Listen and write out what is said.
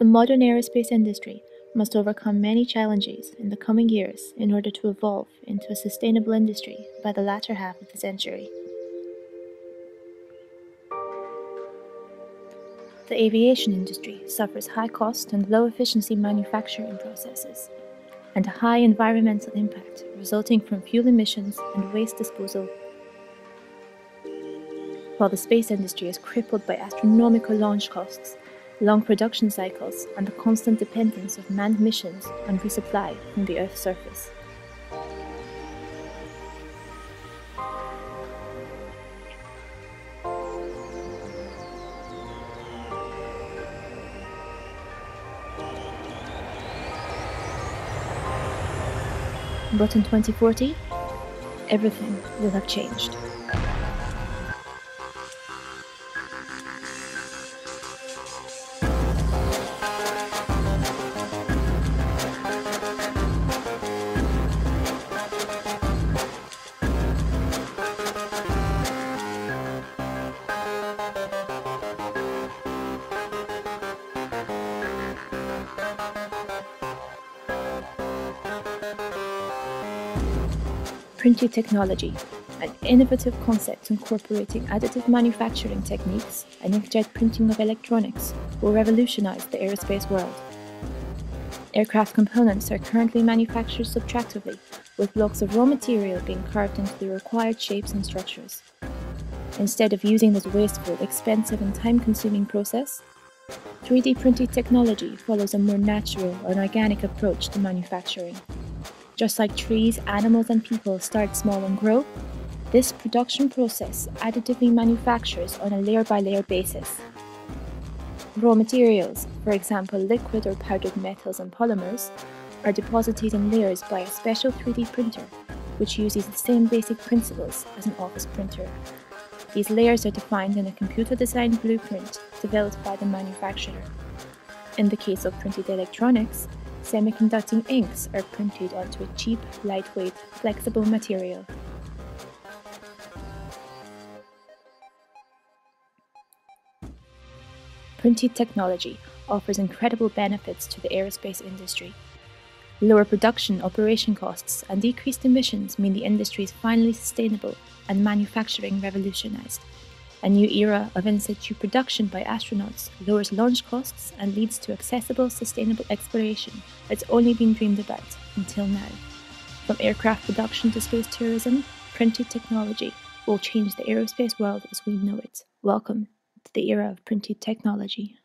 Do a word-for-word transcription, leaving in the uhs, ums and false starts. The modern aerospace industry must overcome many challenges in the coming years in order to evolve into a sustainable industry by the latter half of the century. The aviation industry suffers high cost and low efficiency manufacturing processes, and a high environmental impact resulting from fuel emissions and waste disposal, while the space industry is crippled by astronomical launch costs, long production cycles, and the constant dependence of manned missions on resupply from the Earth's surface. But in twenty forty, everything will have changed. Printing technology, an innovative concept incorporating additive manufacturing techniques and inkjet printing of electronics, will revolutionize the aerospace world. Aircraft components are currently manufactured subtractively, with blocks of raw material being carved into the required shapes and structures. Instead of using this wasteful, expensive, and time-consuming process, three D printing technology follows a more natural and organic approach to manufacturing. Just like trees, animals, and people start small and grow, this production process additively manufactures on a layer-by-layer basis. Raw materials, for example liquid or powdered metals and polymers, are deposited in layers by a special three D printer, which uses the same basic principles as an office printer. These layers are defined in a computer-designed blueprint developed by the manufacturer. In the case of printed electronics, semiconducting inks are printed onto a cheap, lightweight, flexible material. Printed technology offers incredible benefits to the aerospace industry. Lower production operation costs and decreased emissions mean the industry is finally sustainable and manufacturing revolutionized. A new era of in-situ production by astronauts lowers launch costs and leads to accessible, sustainable exploration that's only been dreamed about until now. From aircraft production to space tourism, printed technology will change the aerospace world as we know it. Welcome to the era of printed technology.